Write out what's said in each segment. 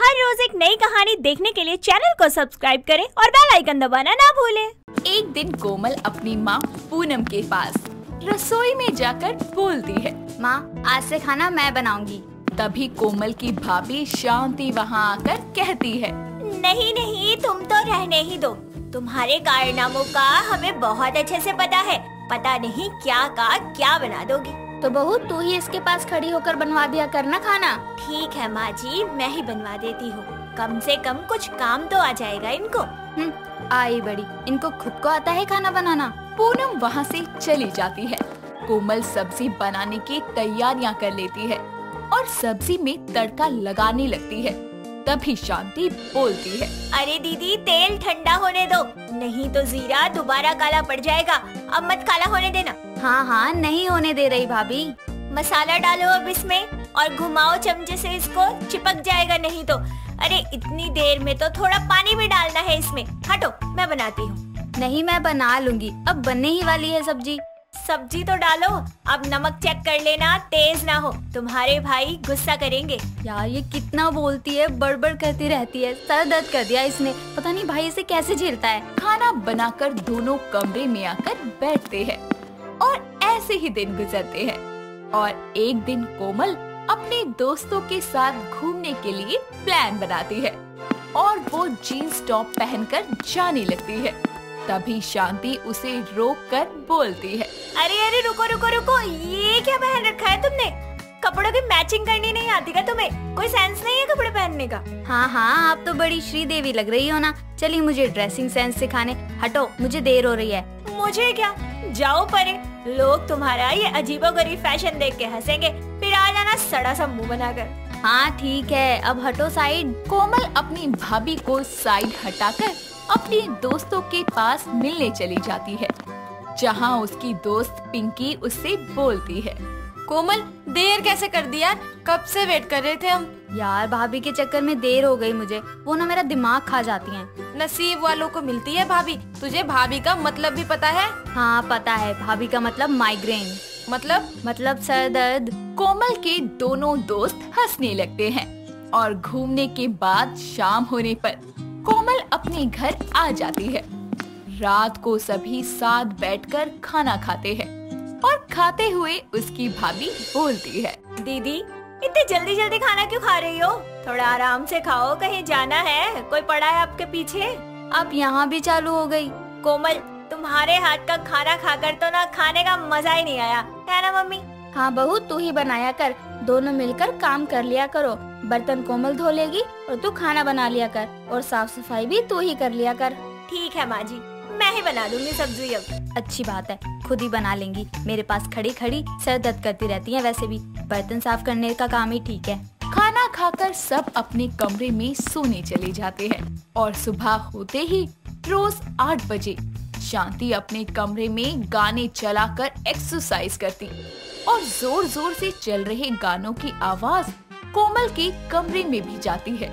हर रोज एक नई कहानी देखने के लिए चैनल को सब्सक्राइब करें और बेल आइकन दबाना ना भूलें। एक दिन कोमल अपनी माँ पूनम के पास रसोई में जाकर बोलती है, माँ आज से खाना मैं बनाऊंगी। तभी कोमल की भाभी शांति वहाँ आकर कहती है, नहीं नहीं तुम तो रहने ही दो, तुम्हारे कारनामों का हमें बहुत अच्छे से पता है, पता नहीं क्या का क्या बना दोगी। तो बहू तू ही इसके पास खड़ी होकर बनवा दिया करना खाना। ठीक है माँ जी, मैं ही बनवा देती हूँ, कम से कम कुछ काम तो आ जाएगा इनको। आई बड़ी, इनको खुद को आता है खाना बनाना। पूनम वहाँ से चली जाती है। कोमल सब्जी बनाने की तैयारियाँ कर लेती है और सब्जी में तड़का लगाने लगती है। तभी शांति बोलती है, अरे दीदी तेल ठंडा होने दो, नहीं तो जीरा दोबारा काला पड़ जाएगा, अब मत काला होने देना। हाँ हाँ नहीं होने दे रही भाभी। मसाला डालो अब इसमें और घुमाओ चमचे से, इसको चिपक जाएगा नहीं तो। अरे इतनी देर में तो थोड़ा पानी भी डालना है इसमें, हटो मैं बनाती हूँ। नहीं मैं बना लूंगी, अब बनने ही वाली है सब्जी। सब्जी तो डालो, अब नमक चेक कर लेना, तेज ना हो, तुम्हारे भाई गुस्सा करेंगे। यार ये कितना बोलती है, बड़बड़ करती रहती है, सर दर्द कर दिया इसने, पता नहीं भाई इसे कैसे झेलता है। खाना बनाकर दोनों कमरे में आकर बैठते हैं और ऐसे ही दिन गुजरते हैं। और एक दिन कोमल अपने दोस्तों के साथ घूमने के लिए प्लान बनाती है और वो जीन्स टॉप पहनकर जाने लगती है। तभी शांति उसे रोककर बोलती है, अरे अरे रुको रुको रुको, ये क्या पहन रखा है तुमने? कपड़ों की मैचिंग करनी नहीं आती क्या तुम्हें? कोई सेंस नहीं है कपड़े पहनने का। हाँ हाँ आप तो बड़ी श्रीदेवी लग रही हो ना, चलिए मुझे ड्रेसिंग सेंस सिखाने, हटो मुझे देर हो रही है। मुझे क्या, जाओ परे, लोग तुम्हारा ये अजीबोगरीब फैशन देख के हंसेंगे, फिर आ जाना सड़ा सा मुंह बनाकर। हाँ ठीक है अब हटो साइड। कोमल अपनी भाभी को साइड हटाकर अपने दोस्तों के पास मिलने चली जाती है, जहाँ उसकी दोस्त पिंकी उससे बोलती है, कोमल देर कैसे कर दी यार, कब से वेट कर रहे थे हम। यार भाभी के चक्कर में देर हो गई मुझे, वो ना मेरा दिमाग खा जाती हैं। नसीब वालों को मिलती है भाभी, तुझे भाभी का मतलब भी पता है? हाँ पता है, भाभी का मतलब माइग्रेन, मतलब सर दर्द। कोमल के दोनों दोस्त हंसने लगते हैं और घूमने के बाद शाम होने पर कोमल अपने घर आ जाती है। रात को सभी साथ बैठकर खाना खाते हैं और खाते हुए उसकी भाभी बोलती है, दीदी इतने जल्दी जल्दी खाना क्यों खा रही हो, थोड़ा आराम से खाओ, कहीं जाना है, कोई पड़ा है आपके पीछे। अब यहाँ भी चालू हो गई। कोमल तुम्हारे हाथ का खाना खाकर तो ना खाने का मजा ही नहीं आया है ना मम्मी। हाँ बहू तू ही बनाया कर, दोनों मिलकर काम कर लिया करो, बर्तन कोमल धो लेगी और तू खाना बना लिया कर, और साफ सफाई भी तू ही कर लिया कर। ठीक है माँ जी, मैं ही बना दूंगी सब्जी। अब अच्छी बात है, खुद ही बना लेंगी, मेरे पास खड़ी खड़ी सर दर्द करती रहती है, वैसे भी बर्तन साफ करने का काम ही ठीक है। खाना खाकर सब अपने कमरे में सोने चले जाते हैं और सुबह होते ही रोज 8 बजे शांति अपने कमरे में गाने चलाकर एक्सरसाइज करती और जोर जोर से चल रहे गानों की आवाज कोमल के कमरे में भी जाती है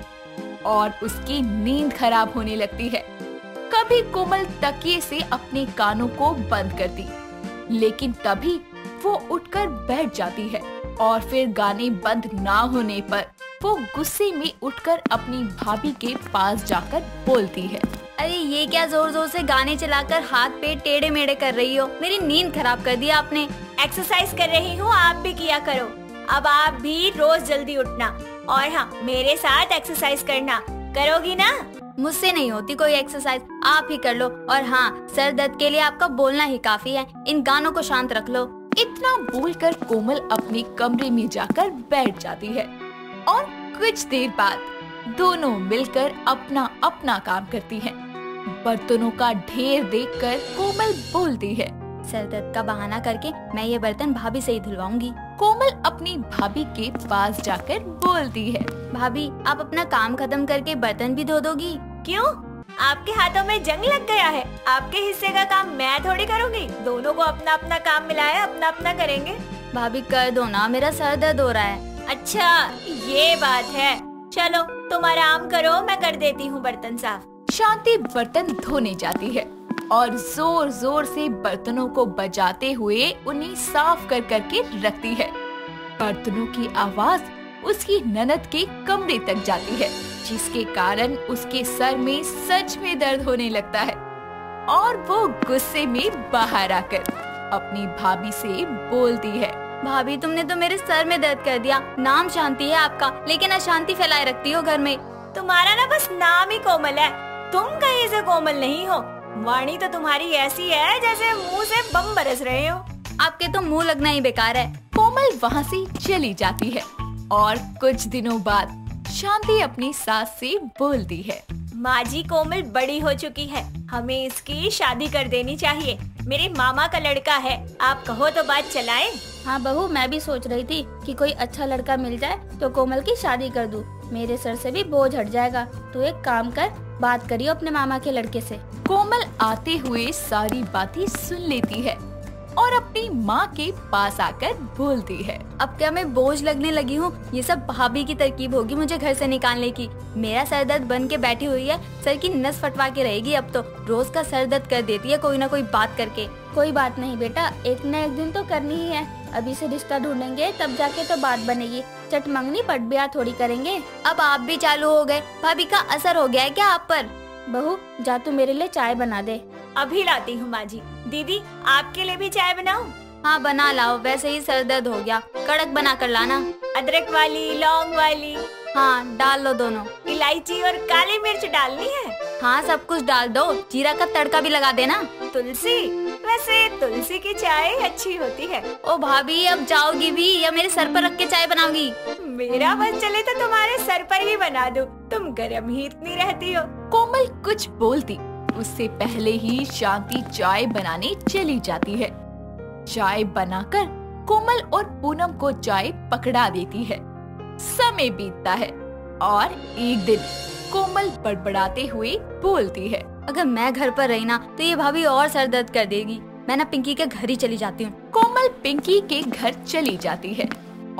और उसकी नींद खराब होने लगती है। कभी कोमल तकिए से अपने कानों को बंद करती, लेकिन तभी वो उठकर बैठ जाती है और फिर गाने बंद ना होने पर वो गुस्से में उठकर अपनी भाभी के पास जाकर बोलती है, अरे ये क्या जोर जोर से गाने चलाकर हाथ पे टेढ़े मेढ़े कर रही हो, मेरी नींद खराब कर दिया आपने। एक्सरसाइज कर रही हूँ, आप भी किया करो, अब आप भी रोज जल्दी उठना और हाँ मेरे साथ एक्सरसाइज करना, करोगी ना? मुझसे नहीं होती कोई एक्सरसाइज, आप ही कर लो, और हाँ सर दर्द के लिए आपका बोलना ही काफी है, इन गानों को शांत रख लो। इतना बोलकर कोमल अपने कमरे में जाकर बैठ जाती है और कुछ देर बाद दोनों मिलकर अपना अपना काम करती हैं। बर्तनों का ढेर देखकर कोमल बोलती है, सर दर्द का बहाना करके मैं ये बर्तन भाभी से ही धुलवाऊंगी। कोमल अपनी भाभी के पास जाकर बोलती है, भाभी आप अपना काम खत्म करके बर्तन भी धो दोगी? क्यों, आपके हाथों में जंग लग गया है, आपके हिस्से का काम मैं थोड़ी करूंगी, दोनों को अपना अपना काम मिला है, अपना अपना करेंगे। भाभी कर दो ना, मेरा सर दर्द हो रहा है। अच्छा ये बात है, चलो तुम आराम करो, मैं कर देती हूँ बर्तन साफ। शांति बर्तन धोने जाती है और जोर जोर से बर्तनों को बजाते हुए उन्हें साफ कर करके रखती है। बर्तनों की आवाज उसकी ननद के कमरे तक जाती है जिसके कारण उसके सर में सच में दर्द होने लगता है और वो गुस्से में बाहर आकर अपनी भाभी से बोलती है, भाभी तुमने तो मेरे सर में दर्द कर दिया। नाम शांति है आपका, लेकिन अशांति फैलाए रखती हो घर में। तुम्हारा ना बस नाम ही कोमल है, तुम कहीं से कोमल नहीं हो। वाणी तो तुम्हारी ऐसी है जैसे मुंह से बम बरस रहे हो। आपके तो मुंह लगना ही बेकार है। कोमल वहाँ से चली जाती है और कुछ दिनों बाद शांति अपनी सास से बोलती है, माँ जी कोमल बड़ी हो चुकी है, हमें इसकी शादी कर देनी चाहिए। मेरे मामा का लड़का है, आप कहो तो बात चलाएं। हाँ बहू, मैं भी सोच रही थी कि कोई अच्छा लड़का मिल जाए तो कोमल की शादी कर दूं, मेरे सर से भी बोझ हट जाएगा। तू एक काम कर, बात करियो अपने मामा के लड़के से। कोमल आते हुए सारी बातें सुन लेती है और अपनी माँ के पास आकर बोलती है, अब क्या मैं बोझ लगने लगी हूँ? ये सब भाभी की तरकीब होगी मुझे घर से निकालने की। मेरा सर दर्द बन के बैठी हुई है, सर की नस फटवा के रहेगी। अब तो रोज का सर दर्द कर देती है कोई ना कोई बात करके। कोई बात नहीं बेटा, एक न एक दिन तो करनी ही है। अभी से रिश्ता ढूंढेंगे तब जाके तो बात बनेगी, चट मंगनी पट ब्याह थोड़ी करेंगे। अब आप भी चालू हो गए, भाभी का असर हो गया है क्या आप पर? बहू जा तू मेरे लिए चाय बना दे। अभी लाती हूँ माँ जी। दीदी आपके लिए भी चाय बनाऊं? हाँ बना लाओ, वैसे ही सर दर्द हो गया। कड़क बना कर लाना, अदरक वाली लौंग वाली। हाँ डाल लो दोनों, इलायची और काली मिर्च डालनी है। हाँ सब कुछ डाल दो, जीरा का तड़का भी लगा देना। तुलसी, वैसे तुलसी की चाय अच्छी होती है। ओ भाभी अब जाओगी भी या मेरे सर पर रख के चाय बनाओगी? मेरा बस चले तो तुम्हारे सर पर ही बना दूं, तुम गर्म ही इतनी रहती हो। कोमल कुछ बोलती उससे पहले ही शांति चाय बनाने चली जाती है। चाय बनाकर कोमल और पूनम को चाय पकड़ा देती है। समय बीतता है और एक दिन कोमल बड़बड़ाते हुए बोलती है, अगर मैं घर पर रही ना तो ये भाभी और सर दर्द कर देगी। मैं ना पिंकी के घर ही चली जाती हूँ। कोमल पिंकी के घर चली जाती है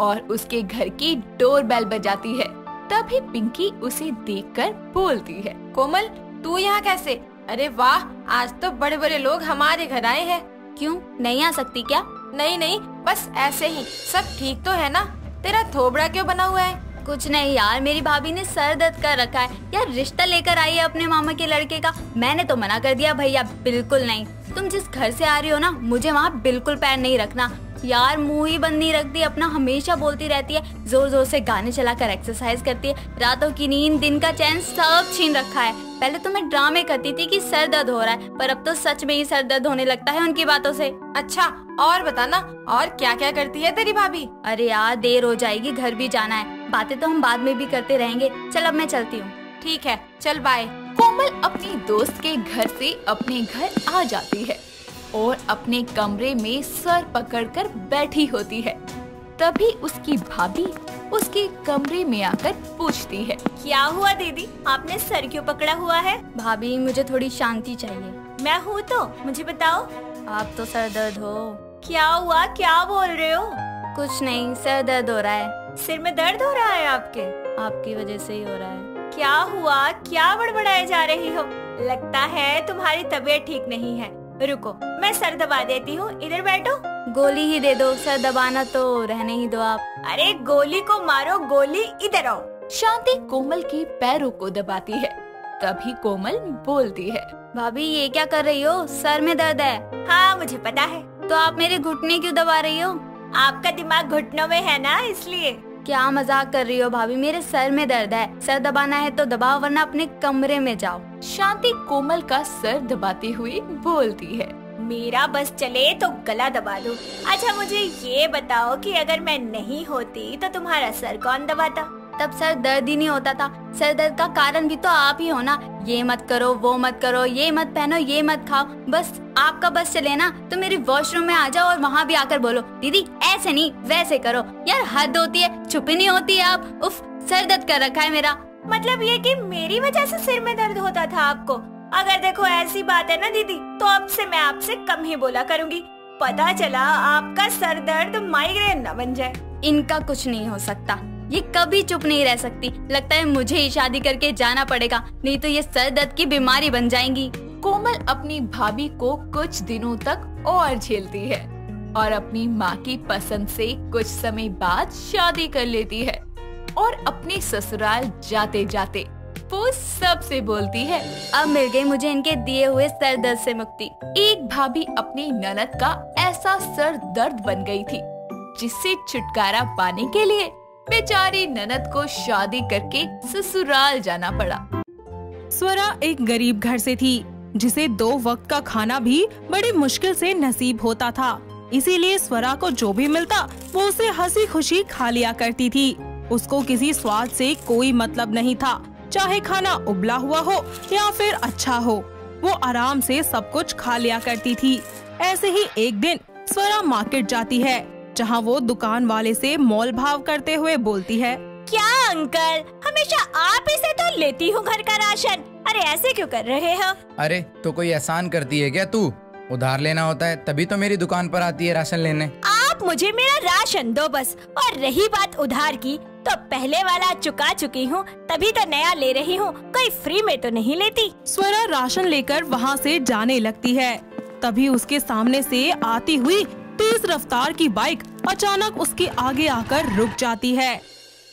और उसके घर की डोरबेल बजाती है। तभी पिंकी उसे देखकर बोलती है, कोमल तू यहाँ कैसे? अरे वाह, आज तो बड़े बड़े लोग हमारे घर आए हैं। क्यों नहीं आ सकती क्या? नहीं नहीं, बस ऐसे ही। सब ठीक तो है ना? तेरा थोबड़ा क्यों बना हुआ है? कुछ नहीं यार, मेरी भाभी ने सर दर्द कर रखा है यार। रिश्ता लेकर आई है अपने मामा के लड़के का। मैंने तो मना कर दिया, भैया बिल्कुल नहीं। तुम जिस घर से आ रही हो ना, मुझे वहाँ बिल्कुल पैर नहीं रखना। यार मुँह ही बंद नहीं रखती अपना, हमेशा बोलती रहती है, जोर जोर से गाने चलाकर एक्सरसाइज करती है, रातों की नींद दिन का चैन सब छीन रखा है। पहले तो मैं ड्रामे करती थी कि सर दर्द हो रहा है, पर अब तो सच में ही सर दर्द होने लगता है उनकी बातों से। अच्छा और बताना, और क्या क्या करती है तेरी भाभी? अरे यार देर हो जाएगी, घर भी जाना है, बातें तो हम बाद में भी करते रहेंगे। चल अब मैं चलती हूँ। ठीक है चल बाय। कोमल अपनी दोस्त के घर से अपने घर आ जाती है और अपने कमरे में सर पकड़कर बैठी होती है। तभी उसकी भाभी उसके कमरे में आकर पूछती है, क्या हुआ दीदी, आपने सर क्यों पकड़ा हुआ है? भाभी मुझे थोड़ी शांति चाहिए। मैं हूँ तो मुझे बताओ। आप तो सर दर्द हो। क्या हुआ, क्या बोल रहे हो? कुछ नहीं, सर दर्द हो रहा है। सिर में दर्द हो रहा है आपके? आपकी वजह से ही हो रहा है। क्या हुआ, क्या बड़बड़ाए जा रही हो? लगता है तुम्हारी तबीयत ठीक नहीं है। रुको मैं सर दबा देती हूँ, इधर बैठो। गोली ही दे दो, सर दबाना तो रहने ही दो आप। अरे गोली को मारो, गोली इधर आओ। शांति कोमल के पैरों को दबाती है। तभी कोमल बोलती है, भाभी ये क्या कर रही हो? सर में दर्द है। हाँ मुझे पता है। तो आप मेरे घुटने क्यों दबा रही हो? आपका दिमाग घुटनों में है ना, इसलिए। क्या मजाक कर रही हो भाभी, मेरे सर में दर्द है। सर दबाना है तो दबाओ, वरना अपने कमरे में जाओ। शांति कोमल का सर दबाते हुए बोलती है, मेरा बस चले तो गला दबा दूं। अच्छा मुझे ये बताओ कि अगर मैं नहीं होती तो तुम्हारा सर कौन दबाता? तब सर दर्द ही नहीं होता था। सर दर्द का कारण भी तो आप ही हो ना। ये मत करो, वो मत करो, ये मत पहनो, ये मत खाओ। बस आपका बस चले ना तो मेरे वॉशरूम में आ जाओ और वहाँ भी आकर बोलो, दीदी ऐसे नहीं वैसे करो। यार हद होती है, छुपी नहीं होती है आप। उफ सर दर्द कर रखा है मेरा। मतलब ये कि मेरी वजह से सिर में दर्द होता था आपको? अगर देखो ऐसी बात है ना दीदी, तो अब से मैं आपसे कम ही बोला करूँगी। पता चला आपका सर दर्द माइग्रेन न बन जाए। इनका कुछ नहीं हो सकता, ये कभी चुप नहीं रह सकती। लगता है मुझे ही शादी करके जाना पड़ेगा, नहीं तो ये सर दर्द की बीमारी बन जाएंगी। कोमल अपनी भाभी को कुछ दिनों तक और झेलती है और अपनी माँ की पसंद से कुछ समय बाद शादी कर लेती है और अपने ससुराल जाते जाते पप्पू सबसे बोलती है। अब मिल गई मुझे इनके दिए हुए सर दर्द से मुक्ति। एक भाभी अपनी ननद का ऐसा सर दर्द बन गई थी जिससे छुटकारा पाने के लिए बेचारी ननद को शादी करके ससुराल जाना पड़ा। स्वरा एक गरीब घर से थी जिसे दो वक्त का खाना भी बड़ी मुश्किल से नसीब होता था, इसीलिए स्वरा को जो भी मिलता वो उसे हंसी खुशी खा लिया करती थी। उसको किसी स्वाद से कोई मतलब नहीं था, चाहे खाना उबला हुआ हो या फिर अच्छा हो, वो आराम से सब कुछ खा लिया करती थी। ऐसे ही एक दिन स्वरा मार्केट जाती है, जहाँ वो दुकान वाले से मोल भाव करते हुए बोलती है, क्या अंकल हमेशा आप इसे तो लेती हो घर का राशन, अरे ऐसे क्यों कर रहे हो? अरे तो कोई एहसान करती है क्या तू? उधार लेना होता है तभी तो मेरी दुकान पर आती है राशन लेने। आप मुझे मेरा राशन दो बस, और रही बात उधार की तो पहले वाला चुका चुकी हूँ, तभी तो नया ले रही हूँ, कोई फ्री में तो नहीं लेती। स्वरा राशन लेकर वहाँ से जाने लगती है, तभी उसके सामने से आती हुई तेज रफ्तार की बाइक अचानक उसके आगे आकर रुक जाती है,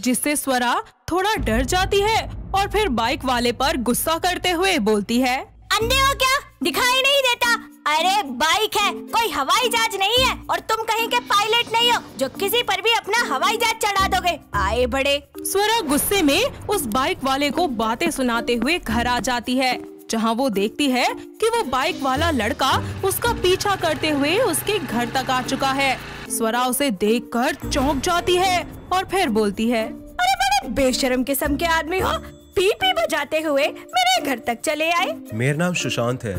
जिससे स्वरा थोड़ा डर जाती है और फिर बाइक वाले पर गुस्सा करते हुए बोलती है, अंधे हो क्या, दिखाई नहीं देता? अरे बाइक है, कोई हवाई जहाज नहीं है, और तुम कहीं के पायलट नहीं हो जो किसी पर भी अपना हवाई जहाज चढ़ा दोगे, आए बड़े। स्वरा गुस्से में उस बाइक वाले को बातें सुनाते हुए घर आ जाती है, जहां वो देखती है कि वो बाइक वाला लड़का उसका पीछा करते हुए उसके घर तक आ चुका है। स्वरा उसे देखकर चौंक जाती है और फिर बोलती है, अरे बड़े बेशर्म किस्म के आदमी हो, पीपी बजाते हुए मेरे घर तक चले आए। मेरा नाम सुशांत है,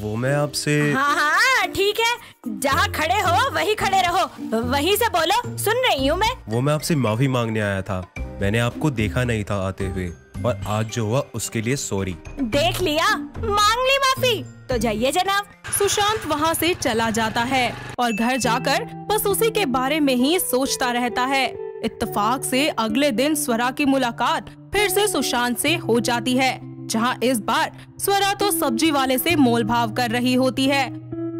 वो मैं आपसे। हाँ हाँ ठीक है, जहाँ खड़े हो वहीं खड़े रहो, वहीं से बोलो, सुन रही हूँ मैं। वो मैं आपसे माफी मांगने आया था, मैंने आपको देखा नहीं था आते हुए, और आज जो हुआ उसके लिए सॉरी। देख लिया, मांग ली माफी, तो जाइए जनाब। सुशांत वहाँ से चला जाता है और घर जाकर बस उसी के बारे में ही सोचता रहता है। इत्तफाक से अगले दिन स्वरा की मुलाकात फिर से सुशांत से हो जाती है, जहां इस बार स्वरा तो सब्जी वाले से मोल भाव कर रही होती है,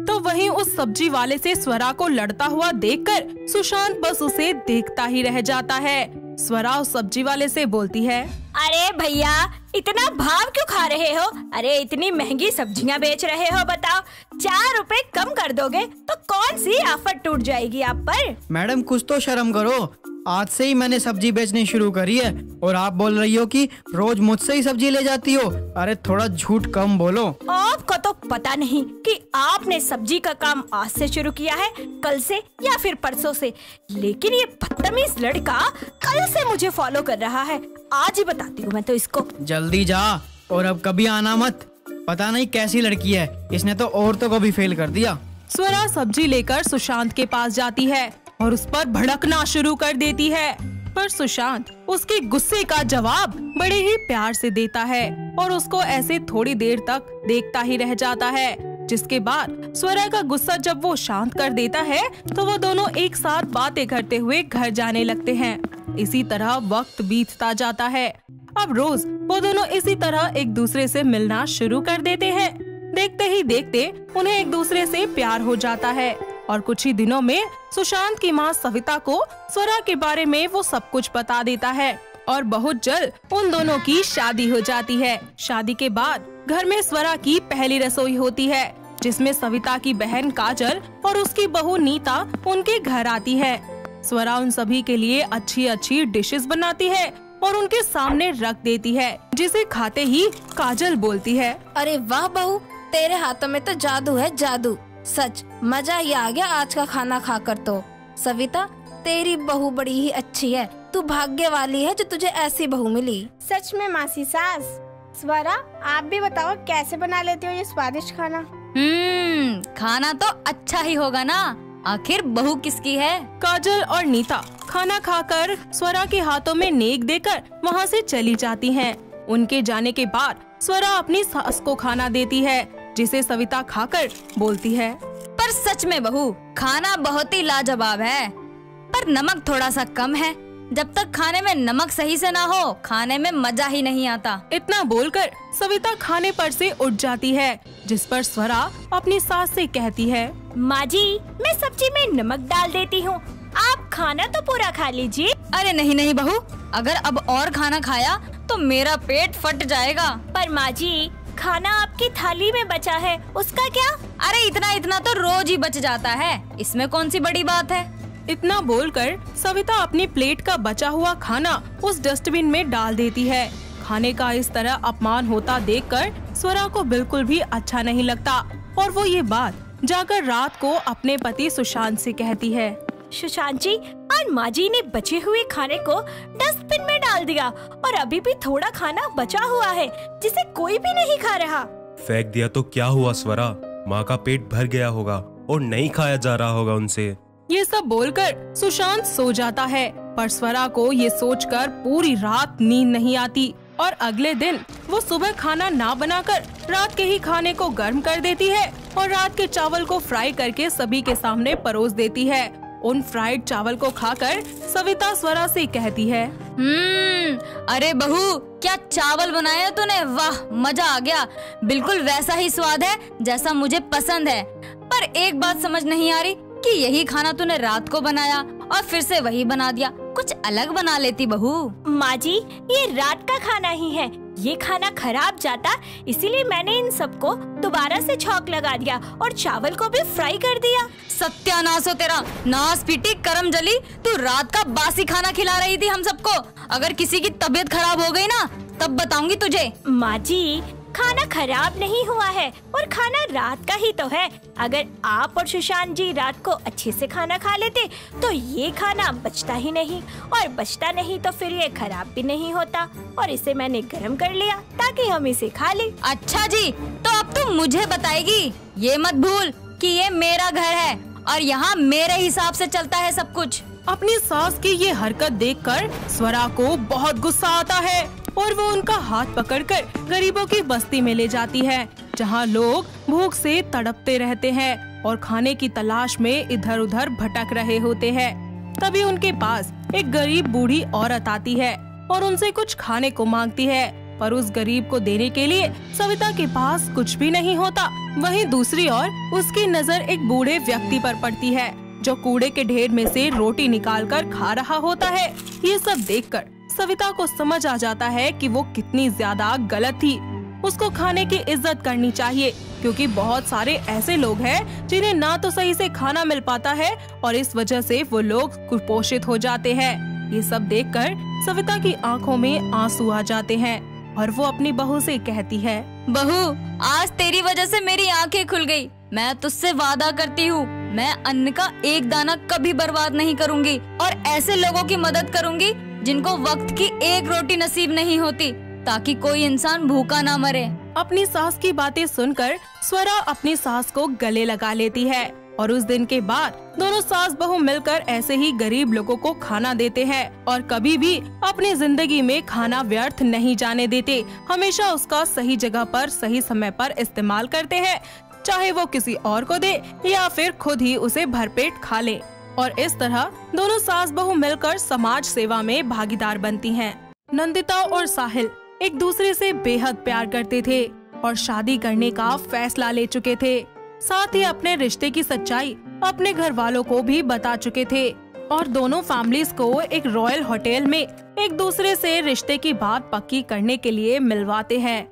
तो वहीं उस सब्जी वाले से स्वरा को लड़ता हुआ देखकर सुशांत बस उसे देखता ही रह जाता है। स्वरा उस सब्जी वाले से बोलती है, अरे भैया इतना भाव क्यों खा रहे हो? अरे इतनी महंगी सब्जियां बेच रहे हो, बताओ 4 रुपए कम कर दोगे तो कौन सी आफत टूट जाएगी आप पर। मैडम कुछ तो शर्म करो, आज से ही मैंने सब्जी बेचनी शुरू करी है और आप बोल रही हो कि रोज मुझसे ही सब्जी ले जाती हो, अरे थोड़ा झूठ कम बोलो। आपको तो पता नहीं कि आपने सब्जी का काम आज से शुरू किया है, कल से या फिर परसों से, लेकिन ये बदतमीज लड़का कल से मुझे फॉलो कर रहा है, आज ही बताती हूँ मैं तो इसको। जल्दी जा और अब कभी आना मत, पता नहीं कैसी लड़की है, इसने तो औरतों को भी फेल कर दिया। स्वरा सब्जी लेकर सुशांत के पास जाती है और उस पर भड़कना शुरू कर देती है, पर सुशांत उसके गुस्से का जवाब बड़े ही प्यार से देता है और उसको ऐसे थोड़ी देर तक देखता ही रह जाता है, जिसके बाद स्वरा का गुस्सा जब वो शांत कर देता है तो वो दोनों एक साथ बातें करते हुए घर जाने लगते हैं। इसी तरह वक्त बीतता जाता है, अब रोज वो दोनों इसी तरह एक दूसरे से मिलना शुरू कर देते हैं। देखते ही देखते उन्हें एक दूसरे से प्यार हो जाता है और कुछ ही दिनों में सुशांत की मां सविता को स्वरा के बारे में वो सब कुछ बता देता है और बहुत जल्द उन दोनों की शादी हो जाती है। शादी के बाद घर में स्वरा की पहली रसोई होती है, जिसमें सविता की बहन काजल और उसकी बहू नीता उनके घर आती है। स्वरा उन सभी के लिए अच्छी अच्छी डिशेस बनाती है और उनके सामने रख देती है, जिसे खाते ही काजल बोलती है, अरे वाह बहू, तेरे हाथों में तो जादू है जादू, सच मजा ही आ गया आज का खाना खाकर। तो सविता तेरी बहू बड़ी ही अच्छी है, तू भाग्य वाली है जो तुझे ऐसी बहू मिली। सच में मासी सास। स्वरा आप भी बताओ कैसे बना लेते हो ये स्वादिष्ट खाना? खाना तो अच्छा ही होगा ना, आखिर बहू किसकी है। काजल और नीता खाना खाकर स्वरा के हाथों में नेक देकर वहाँ से चली जाती हैं। उनके जाने के बाद स्वरा अपनी सास को खाना देती है, जिसे सविता खाकर बोलती है, पर सच में बहू खाना बहुत ही लाजवाब है, पर नमक थोड़ा सा कम है, जब तक खाने में नमक सही से ना हो खाने में मजा ही नहीं आता। इतना बोलकर सविता खाने पर से उठ जाती है, जिस पर स्वरा अपनी सास से कहती है, माँ जी मैं सब्जी में नमक डाल देती हूँ, आप खाना तो पूरा खा लीजिए। अरे नहीं नहीं बहू, अगर अब और खाना खाया तो मेरा पेट फट जाएगा। पर माँ जी, खाना आपकी थाली में बचा है, उसका क्या? अरे इतना इतना तो रोज ही बच जाता है, इसमें कौन सी बड़ी बात है। इतना बोलकर सविता अपनी प्लेट का बचा हुआ खाना उस डस्टबिन में डाल देती है। खाने का इस तरह अपमान होता देखकर स्वरा को बिल्कुल भी अच्छा नहीं लगता और वो ये बात जाकर रात को अपने पति सुशांत से कहती है। सुशांत जी, आज माँ जी ने बचे हुए खाने को डस्टबिन में डाल दिया और अभी भी थोड़ा खाना बचा हुआ है जिसे कोई भी नहीं खा रहा। फेंक दिया तो क्या हुआ स्वरा, माँ का पेट भर गया होगा और नहीं खाया जा रहा होगा उनसे। ये सब बोलकर सुशांत सो जाता है पर स्वरा को ये सोचकर पूरी रात नींद नहीं आती और अगले दिन वो सुबह खाना ना बनाकर रात के ही खाने को गर्म कर देती है और रात के चावल को फ्राई करके सभी के सामने परोस देती है। उन फ्राइड चावल को खाकर सविता स्वरा से कहती है, अरे बहू, क्या चावल बनाया तूने, वाह मजा आ गया, बिल्कुल वैसा ही स्वाद है जैसा मुझे पसंद है। पर एक बात समझ नहीं आ रही कि यही खाना तूने रात को बनाया और फिर से वही बना दिया, कुछ अलग बना लेती बहू। माँ जी, ये रात का खाना ही है, ये खाना खराब जाता इसीलिए मैंने इन सबको दोबारा से छौंक लगा दिया और चावल को भी फ्राई कर दिया। सत्यानाश हो तेरा, नाश पीटी करम जली, तू रात का बासी खाना खिला रही थी हम सबको। अगर किसी की तबीयत खराब हो गई ना तब बताऊंगी तुझे। माँ जी, खाना खराब नहीं हुआ है और खाना रात का ही तो है। अगर आप और सुशांत जी रात को अच्छे से खाना खा लेते तो ये खाना बचता ही नहीं, और बचता नहीं तो फिर ये खराब भी नहीं होता और इसे मैंने गर्म कर लिया ताकि हम इसे खा लें। अच्छा जी, तो अब तुम मुझे बताएगी, ये मत भूल कि ये मेरा घर है और यहाँ मेरे हिसाब से चलता है सब कुछ। अपनी सास की ये हरकत देखकर स्वरा को बहुत गुस्सा आता है और वो उनका हाथ पकड़कर गरीबों की बस्ती में ले जाती है जहाँ लोग भूख से तड़पते रहते हैं और खाने की तलाश में इधर उधर भटक रहे होते हैं। तभी उनके पास एक गरीब बूढ़ी औरत आती है और उनसे कुछ खाने को मांगती है, पर उस गरीब को देने के लिए सविता के पास कुछ भी नहीं होता। वहीं दूसरी ओर उसकी नज़र एक बूढ़े व्यक्ति पर पड़ती है जो कूड़े के ढेर में से रोटी निकालकर खा रहा होता है। ये सब देखकर सविता को समझ आ जाता है कि वो कितनी ज्यादा गलत थी। उसको खाने की इज्जत करनी चाहिए क्योंकि बहुत सारे ऐसे लोग हैं जिन्हें ना तो सही से खाना मिल पाता है और इस वजह से वो लोग कुपोषित हो जाते हैं। ये सब देखकर सविता की आंखों में आंसू आ जाते हैं और वो अपनी बहू से कहती है, बहू, आज तेरी वजह से मेरी आंखें खुल गयी। मैं तुझसे वादा करती हूँ, मैं अन्न का एक दाना कभी बर्बाद नहीं करूँगी और ऐसे लोगों की मदद करूँगी जिनको वक्त की एक रोटी नसीब नहीं होती, ताकि कोई इंसान भूखा ना मरे। अपनी सास की बातें सुनकर स्वरा अपनी सास को गले लगा लेती है और उस दिन के बाद दोनों सास बहू मिलकर ऐसे ही गरीब लोगों को खाना देते हैं और कभी भी अपनी जिंदगी में खाना व्यर्थ नहीं जाने देते। हमेशा उसका सही जगह पर, सही समय पर इस्तेमाल करते हैं, चाहे वो किसी और को दे या फिर खुद ही उसे भरपेट खा ले। और इस तरह दोनों सास बहू मिलकर समाज सेवा में भागीदार बनती हैं। नंदिता और साहिल एक दूसरे से बेहद प्यार करते थे और शादी करने का फैसला ले चुके थे, साथ ही अपने रिश्ते की सच्चाई अपने घर वालों को भी बता चुके थे और दोनों फैमिलीज को एक रॉयल होटल में एक दूसरे से रिश्ते की बात पक्की करने के लिए मिलवाते हैं।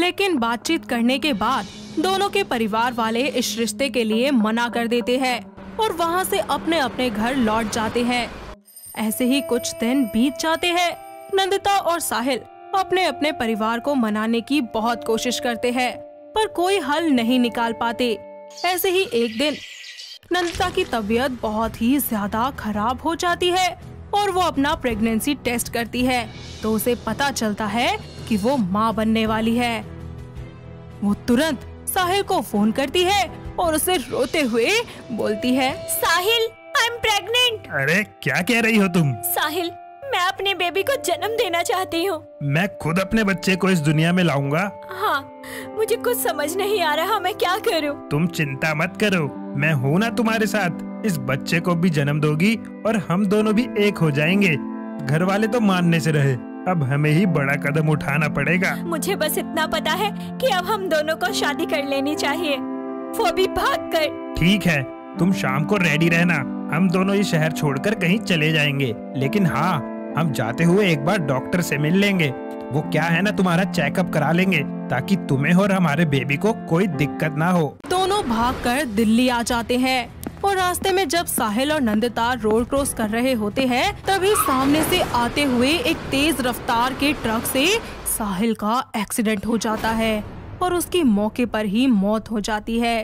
लेकिन बातचीत करने के बाद दोनों के परिवार वाले इस रिश्ते के लिए मना कर देते हैं और वहाँ से अपने अपने घर लौट जाते हैं। ऐसे ही कुछ दिन बीत जाते हैं। नंदिता और साहिल अपने अपने परिवार को मनाने की बहुत कोशिश करते हैं पर कोई हल नहीं निकाल पाते। ऐसे ही एक दिन नंदिता की तबीयत बहुत ही ज्यादा खराब हो जाती है और वो अपना प्रेगनेंसी टेस्ट करती है तो उसे पता चलता है कि वो माँ बनने वाली है। वो तुरंत साहिल को फोन करती है और उसे रोते हुए बोलती है, साहिल, आई एम प्रेग्नेंट। अरे क्या कह रही हो तुम? साहिल, मैं अपने बेबी को जन्म देना चाहती हूँ। मैं खुद अपने बच्चे को इस दुनिया में लाऊंगा। हाँ, मुझे कुछ समझ नहीं आ रहा, मैं क्या करूँ? तुम चिंता मत करो, मैं हूँ ना तुम्हारे साथ। इस बच्चे को भी जन्म दोगी और हम दोनों भी एक हो जाएंगे। घर वाले तो मानने से रहे, अब हमें ही बड़ा कदम उठाना पड़ेगा। मुझे बस इतना पता है कि अब हम दोनों को शादी कर लेनी चाहिए, वो भी भाग कर। ठीक है, तुम शाम को रेडी रहना, हम दोनों ये शहर छोड़कर कहीं चले जाएंगे। लेकिन हाँ, हम जाते हुए एक बार डॉक्टर से मिल लेंगे, वो क्या है ना तुम्हारा चेकअप करा लेंगे ताकि तुम्हें और हमारे बेबी को कोई दिक्कत ना हो। दोनों भागकर दिल्ली आ जाते हैं और रास्ते में जब साहिल और नंदिता रोड क्रॉस कर रहे होते हैं तभी सामने से आते हुए एक तेज रफ्तार के ट्रक से साहिल का एक्सीडेंट हो जाता है और उसकी मौके पर ही मौत हो जाती है।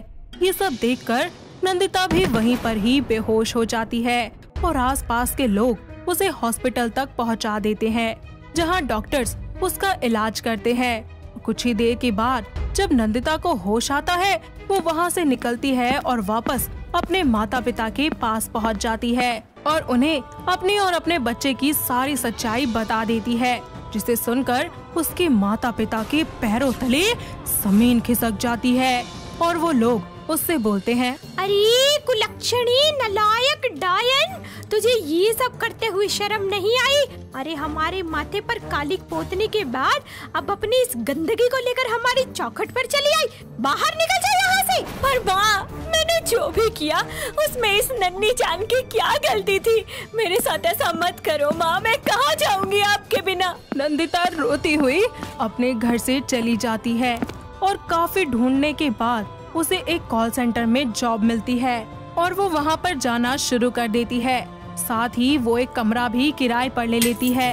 ये सब देखकर नंदिता भी वहीं पर ही बेहोश हो जाती है और आसपास के लोग उसे हॉस्पिटल तक पहुंचा देते हैं जहां डॉक्टर्स उसका इलाज करते हैं। कुछ ही देर के बाद जब नंदिता को होश आता है वो वहां से निकलती है और वापस अपने माता पिता के पास पहुंच जाती है और उन्हें अपनी और अपने बच्चे की सारी सच्चाई बता देती है, जिसे सुनकर उसके माता पिता के पैरों तले जमीन खिसक जाती है और वो लोग उससे बोलते हैं, अरे कुलक्षणी नलायक डायन, तुझे ये सब करते हुए शर्म नहीं आई? अरे हमारे माथे पर कालिक पोतने के बाद अब अपनी इस गंदगी को लेकर हमारी चौखट पर चली आई, बाहर निकल जा यहाँ से। पर माँ, मैंने जो भी किया उसमें इस नन्ही जान की क्या गलती थी? मेरे साथ ऐसा मत करो माँ, मैं कहाँ जाऊँगी आपके बिना। नंदिता रोती हुई अपने घर से चली जाती है और काफी ढूंढने के बाद उसे एक कॉल सेंटर में जॉब मिलती है और वो वहाँ पर जाना शुरू कर देती है। साथ ही वो एक कमरा भी किराए पर ले लेती है।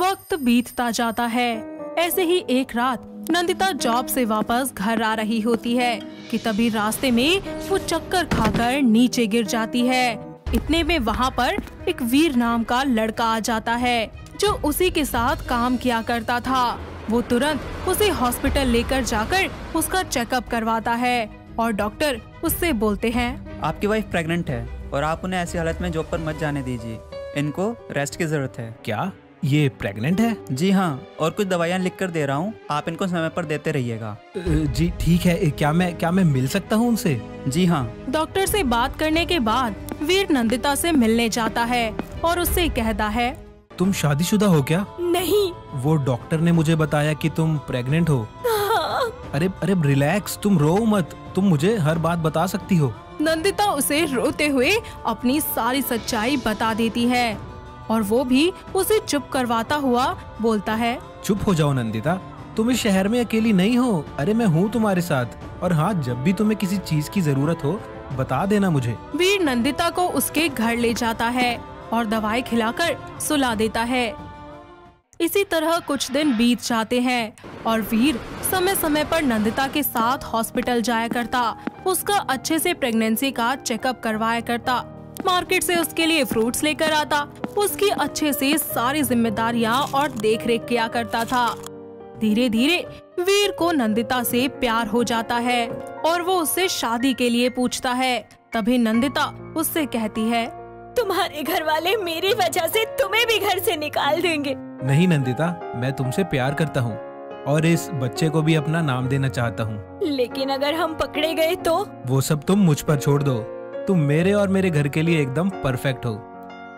वक्त बीतता जाता है। ऐसे ही एक रात नंदिता जॉब से वापस घर आ रही होती है कि तभी रास्ते में वो चक्कर खाकर नीचे गिर जाती है। इतने में वहाँ पर एक वीर नाम का लड़का आ जाता है जो उसी के साथ काम किया करता था। वो तुरंत उसे हॉस्पिटल लेकर जाकर उसका चेकअप करवाता है और डॉक्टर उससे बोलते हैं, आपकी वाइफ प्रेग्नेंट है और आप उन्हें ऐसी हालत में जॉब पर मत जाने दीजिए, इनको रेस्ट की जरूरत है। क्या ये प्रेग्नेंट है? जी हाँ, और कुछ दवाइयाँ लिख कर दे रहा हूँ, आप इनको समय पर देते रहिएगा। जी ठीक है, क्या मैं मिल सकता हूँ उनसे? जी हाँ। डॉक्टर से बात करने के बाद वीर नंदिता से मिलने जाता है और उससे कहता है, तुम शादीशुदा हो क्या? नहीं। वो डॉक्टर ने मुझे बताया कि तुम प्रेग्नेंट हो। हाँ। अरे रिलैक्स, तुम रो मत, तुम मुझे हर बात बता सकती हो। नंदिता उसे रोते हुए अपनी सारी सच्चाई बता देती है और वो भी उसे चुप करवाता हुआ बोलता है, चुप हो जाओ नंदिता, तुम इस शहर में अकेली नहीं हो, अरे मैं हूँ तुम्हारे साथ, और हाँ जब भी तुम्हें किसी चीज की जरूरत हो बता देना मुझे। वीर नंदिता को उसके घर ले जाता है और दवाई खिलाकर सुला देता है। इसी तरह कुछ दिन बीत जाते हैं और वीर समय समय पर नंदिता के साथ हॉस्पिटल जाया करता, उसका अच्छे से प्रेगनेंसी का चेकअप करवाया करता, मार्केट से उसके लिए फ्रूट्स लेकर आता, उसकी अच्छे से सारी जिम्मेदारियां और देखरेख किया करता था। धीरे धीरे वीर को नंदिता से प्यार हो जाता है और वो उससे शादी के लिए पूछता है। तभी नंदिता उससे कहती है, तुम्हारे घर वाले मेरी वजह से तुम्हें भी घर से निकाल देंगे। नहीं नंदिता, मैं तुमसे प्यार करता हूँ और इस बच्चे को भी अपना नाम देना चाहता हूँ। लेकिन अगर हम पकड़े गए तो? वो सब तुम मुझ पर छोड़ दो, तुम मेरे और मेरे घर के लिए एकदम परफेक्ट हो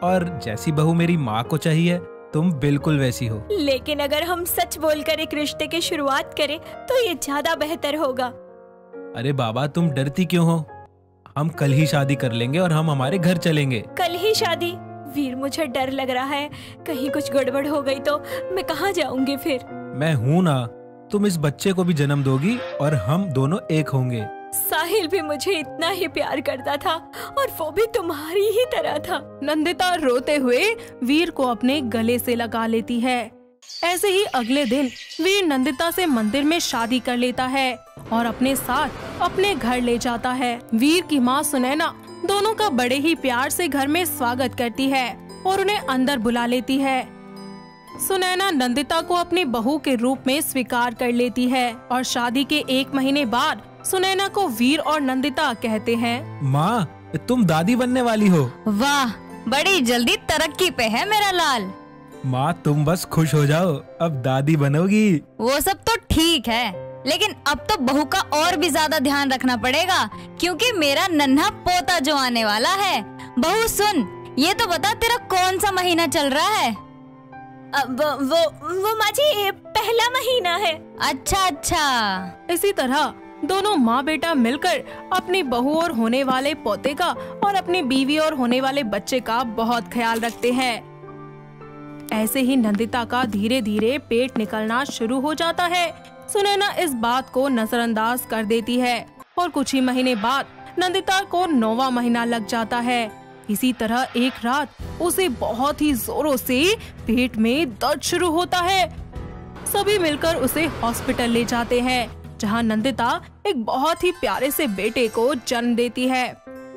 और जैसी बहू मेरी माँ को चाहिए तुम बिल्कुल वैसी हो। लेकिन अगर हम सच बोलकर एक रिश्ते की शुरुआत करें तो ये ज्यादा बेहतर होगा। अरे बाबा, तुम डरती क्यों हो? हम कल ही शादी कर लेंगे और हम हमारे घर चलेंगे। कल ही शादी? वीर मुझे डर लग रहा है, कहीं कुछ गड़बड़ हो गई तो मैं कहाँ जाऊंगी फिर? मैं हूँ ना, तुम इस बच्चे को भी जन्म दोगी और हम दोनों एक होंगे। साहिल भी मुझे इतना ही प्यार करता था और वो भी तुम्हारी ही तरह था। नंदिता रोते हुए वीर को अपने गले से लगा लेती है। ऐसे ही अगले दिन वीर नंदिता से मंदिर में शादी कर लेता है और अपने साथ अपने घर ले जाता है। वीर की माँ सुनैना दोनों का बड़े ही प्यार से घर में स्वागत करती है और उन्हें अंदर बुला लेती है। सुनैना नंदिता को अपनी बहू के रूप में स्वीकार कर लेती है और शादी के एक महीने बाद सुनैना को वीर और नंदिता कहते हैं, माँ तुम दादी बनने वाली हो। वाह, बड़ी जल्दी तरक्की पे है मेरा लाल। माँ तुम बस खुश हो जाओ, अब दादी बनोगी। वो सब तो ठीक है, लेकिन अब तो बहू का और भी ज्यादा ध्यान रखना पड़ेगा क्योंकि मेरा नन्हा पोता जो आने वाला है। बहू सुन, ये तो बता तेरा कौन सा महीना चल रहा है? वो माँ जी पहला महीना है। अच्छा अच्छा। इसी तरह दोनों माँ बेटा मिलकर अपनी बहू और होने वाले पोते का और अपनी बीवी और होने वाले बच्चे का बहुत ख्याल रखते हैं। ऐसे ही नंदिता का धीरे धीरे पेट निकलना शुरू हो जाता है। सुनैना इस बात को नजरअंदाज कर देती है और कुछ ही महीने बाद नंदिता को 9वां महीना लग जाता है। इसी तरह एक रात उसे बहुत ही जोरों से पेट में दर्द शुरू होता है। सभी मिलकर उसे हॉस्पिटल ले जाते हैं, जहां नंदिता एक बहुत ही प्यारे से बेटे को जन्म देती है।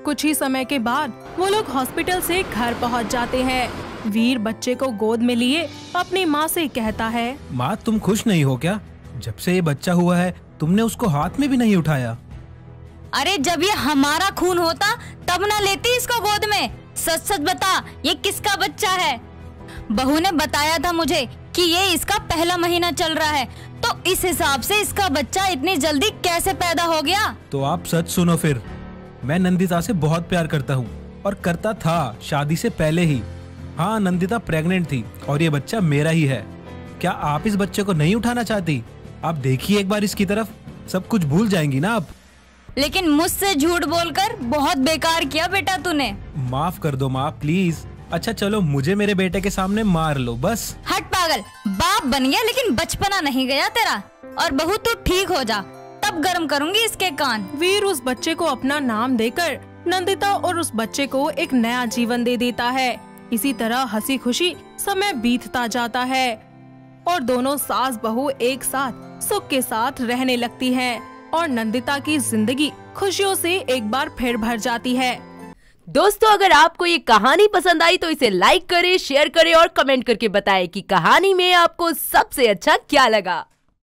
कुछ ही समय के बाद वो लोग हॉस्पिटल से घर पहुंच जाते हैं। वीर बच्चे को गोद में लिए अपनी माँ से कहता है, माँ तुम खुश नहीं हो क्या? जब से ये बच्चा हुआ है तुमने उसको हाथ में भी नहीं उठाया। अरे जब ये हमारा खून होता तब ना लेती इसको गोद में। सच सच बता ये किसका बच्चा है? बहू ने बताया था मुझे कि ये इसका पहला महीना चल रहा है, तो इस हिसाब से इसका बच्चा इतनी जल्दी कैसे पैदा हो गया? तो आप सच सुनो फिर। मैं नंदिता से बहुत प्यार करता हूँ और करता था शादी से पहले ही। हाँ नंदिता प्रेग्नेंट थी और ये बच्चा मेरा ही है। क्या आप इस बच्चे को नहीं उठाना चाहती? आप देखिए एक बार इसकी तरफ, सब कुछ भूल जाएंगी ना आप। लेकिन मुझसे झूठ बोलकर बहुत बेकार किया बेटा तूने। माफ कर दो माँ प्लीज। अच्छा चलो मुझे मेरे बेटे के सामने मार लो बस। हट पागल, बाप बन गया लेकिन बचपना नहीं गया तेरा। और बहू तू ठीक हो जा, तब गर्म करूंगी इसके कान। वीर उस बच्चे को अपना नाम देकर नंदिता और उस बच्चे को एक नया जीवन दे देता है। इसी तरह हंसी खुशी समय बीतता जाता है और दोनों सास बहू एक साथ सुख के साथ रहने लगती है और नंदिता की जिंदगी खुशियों से एक बार फिर भर जाती है। दोस्तों अगर आपको ये कहानी पसंद आई तो इसे लाइक करें, शेयर करें और कमेंट करके बताएं कि कहानी में आपको सबसे अच्छा क्या लगा।